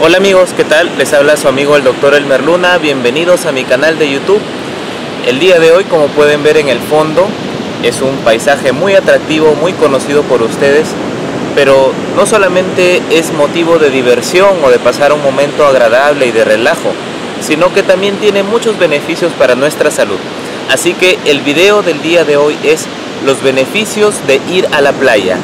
Hola amigos, ¿qué tal? Les habla su amigo el Dr. Elmer Luna, bienvenidos a mi canal de YouTube. El día de hoy, como pueden ver en el fondo, es un paisaje muy atractivo, muy conocido por ustedes, pero no solamente es motivo de diversión o de pasar un momento agradable y de relajo, sino que también tiene muchos beneficios para nuestra salud. Así que el video del día de hoy es los beneficios de ir a la playa.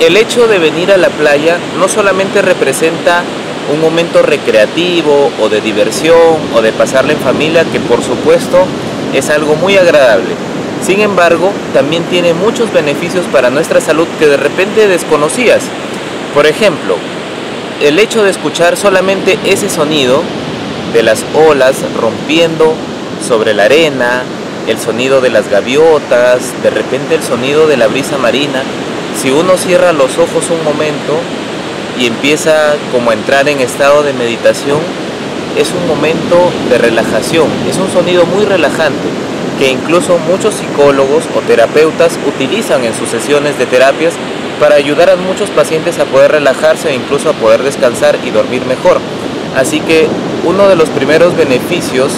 El hecho de venir a la playa no solamente representa un momento recreativo o de diversión o de pasarla en familia, que por supuesto es algo muy agradable. Sin embargo, también tiene muchos beneficios para nuestra salud que de repente desconocías. Por ejemplo, el hecho de escuchar solamente ese sonido de las olas rompiendo sobre la arena, el sonido de las gaviotas, de repente el sonido de la brisa marina. Si uno cierra los ojos un momento y empieza como a entrar en estado de meditación, es un momento de relajación, es un sonido muy relajante que incluso muchos psicólogos o terapeutas utilizan en sus sesiones de terapias para ayudar a muchos pacientes a poder relajarse e incluso a poder descansar y dormir mejor. Así que uno de los primeros beneficios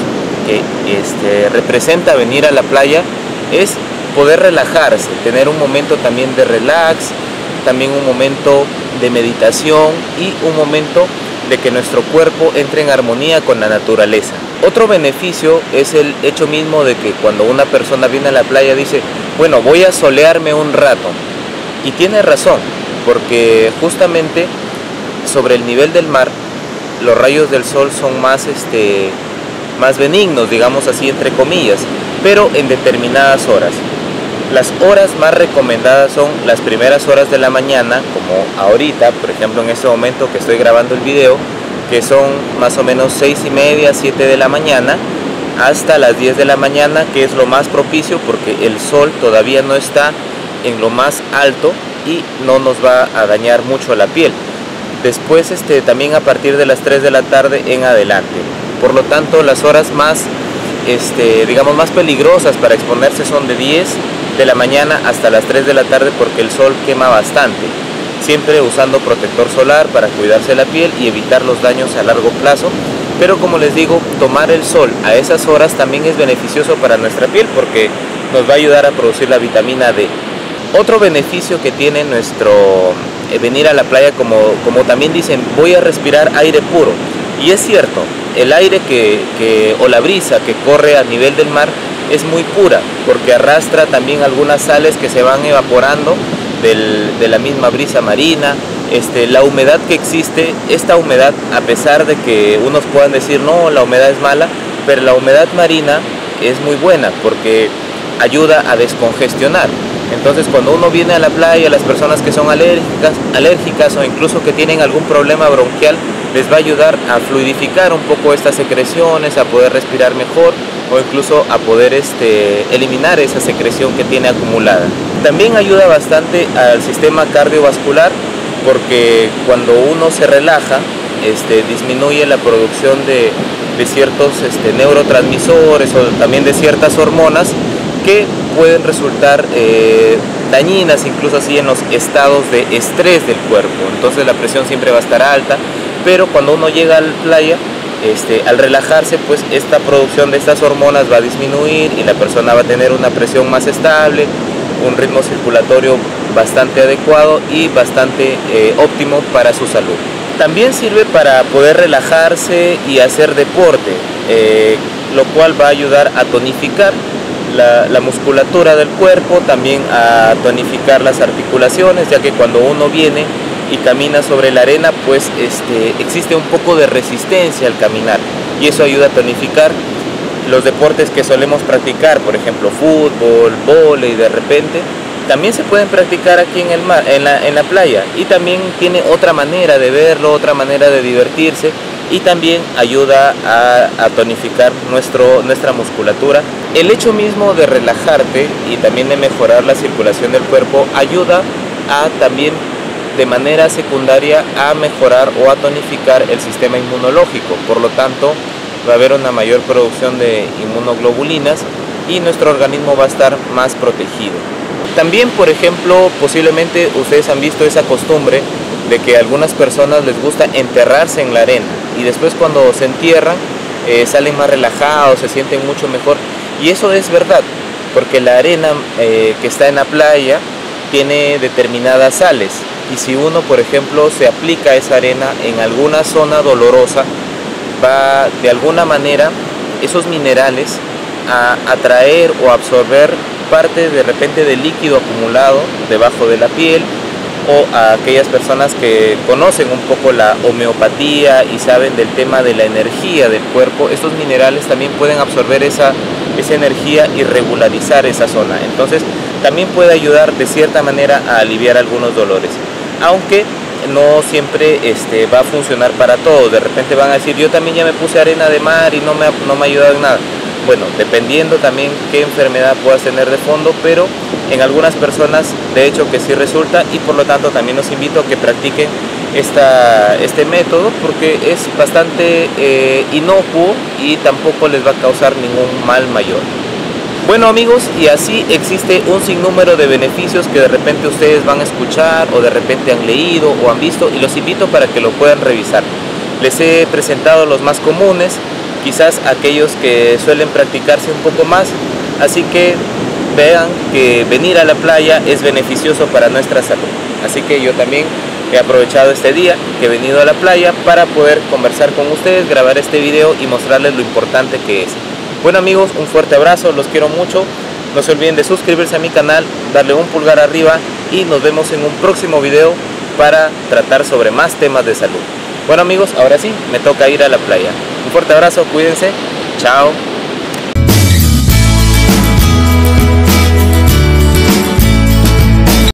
que representa venir a la playa es poder relajarse, tener un momento también de relax, también un momento de meditación y un momento de que nuestro cuerpo entre en armonía con la naturaleza. Otro beneficio es el hecho mismo de que cuando una persona viene a la playa dice, bueno, voy a solearme un rato. Y tiene razón, porque justamente sobre el nivel del mar los rayos del sol son más benignos, digamos así, entre comillas, pero en determinadas horas. Las horas más recomendadas son las primeras horas de la mañana, como ahorita, por ejemplo en este momento que estoy grabando el video, que son más o menos 6:30, 7 de la mañana, hasta las 10 de la mañana, que es lo más propicio porque el sol todavía no está en lo más alto y no nos va a dañar mucho la piel. Después también a partir de las 3 de la tarde en adelante. Por lo tanto, las horas más digamos más peligrosas para exponerse son de 10 de la mañana hasta las 3 de la tarde, porque el sol quema bastante, siempre usando protector solar para cuidarse la piel y evitar los daños a largo plazo. Pero como les digo, tomar el sol a esas horas también es beneficioso para nuestra piel porque nos va a ayudar a producir la vitamina D. Otro beneficio que tiene nuestro venir a la playa, como también dicen, voy a respirar aire puro, y es cierto. El aire o la brisa que corre a nivel del mar es muy pura porque arrastra también algunas sales que se van evaporando de la misma brisa marina. La humedad que existe, esta humedad, a pesar de que unos puedan decir no, la humedad es mala, pero la humedad marina es muy buena porque ayuda a descongestionar. Entonces cuando uno viene a la playa, las personas que son alérgicas o incluso que tienen algún problema bronquial, les va a ayudar a fluidificar un poco estas secreciones, a poder respirar mejor o incluso a poder eliminar esa secreción que tiene acumulada. También ayuda bastante al sistema cardiovascular porque cuando uno se relaja, disminuye la producción de ciertos neurotransmisores o también de ciertas hormonas que pueden resultar dañinas, incluso así en los estados de estrés del cuerpo. Entonces la presión siempre va a estar alta, pero cuando uno llega a la playa, al relajarse, pues esta producción de estas hormonas va a disminuir y la persona va a tener una presión más estable, un ritmo circulatorio bastante adecuado y bastante óptimo para su salud. También sirve para poder relajarse y hacer deporte, lo cual va a ayudar a tonificar la musculatura del cuerpo, también a tonificar las articulaciones, ya que cuando uno viene y camina sobre la arena, pues existe un poco de resistencia al caminar y eso ayuda a tonificar. Los deportes que solemos practicar, por ejemplo fútbol, vóley, de repente también se pueden practicar aquí en el mar, en la playa, y también tiene otra manera de verlo, otra manera de divertirse, y también ayuda a tonificar nuestra musculatura. El hecho mismo de relajarte y también de mejorar la circulación del cuerpo ayuda a también de manera secundaria a mejorar o a tonificar el sistema inmunológico. Por lo tanto, va a haber una mayor producción de inmunoglobulinas y nuestro organismo va a estar más protegido. También, por ejemplo, posiblemente ustedes han visto esa costumbre de que a algunas personas les gusta enterrarse en la arena, y después cuando se entierran salen más relajados, se sienten mucho mejor, y eso es verdad, porque la arena que está en la playa tiene determinadas sales, y si uno, por ejemplo, se aplica esa arena en alguna zona dolorosa, va de alguna manera esos minerales a atraer o absorber parte de repente del líquido acumulado debajo de la piel, o a aquellas personas que conocen un poco la homeopatía y saben del tema de la energía del cuerpo, estos minerales también pueden absorber esa energía y regularizar esa zona. Entonces también puede ayudar de cierta manera a aliviar algunos dolores, aunque no siempre va a funcionar para todos. De repente van a decir, yo también ya me puse arena de mar y no me ha ayudado en nada. Bueno, dependiendo también qué enfermedad puedas tener de fondo, pero en algunas personas de hecho que sí resulta, y por lo tanto también los invito a que practiquen este método, porque es bastante inocuo y tampoco les va a causar ningún mal mayor. Bueno amigos, y así existe un sinnúmero de beneficios que de repente ustedes van a escuchar o de repente han leído o han visto, y los invito para que lo puedan revisar. Les he presentado los más comunes, quizás aquellos que suelen practicarse un poco más, así que vean que venir a la playa es beneficioso para nuestra salud. Así que yo también he aprovechado este día que he venido a la playa para poder conversar con ustedes, grabar este video y mostrarles lo importante que es. Bueno amigos, un fuerte abrazo, los quiero mucho, no se olviden de suscribirse a mi canal, darle un pulgar arriba y nos vemos en un próximo video para tratar sobre más temas de salud. Bueno amigos, ahora sí, me toca ir a la playa. Un fuerte abrazo, cuídense, chao.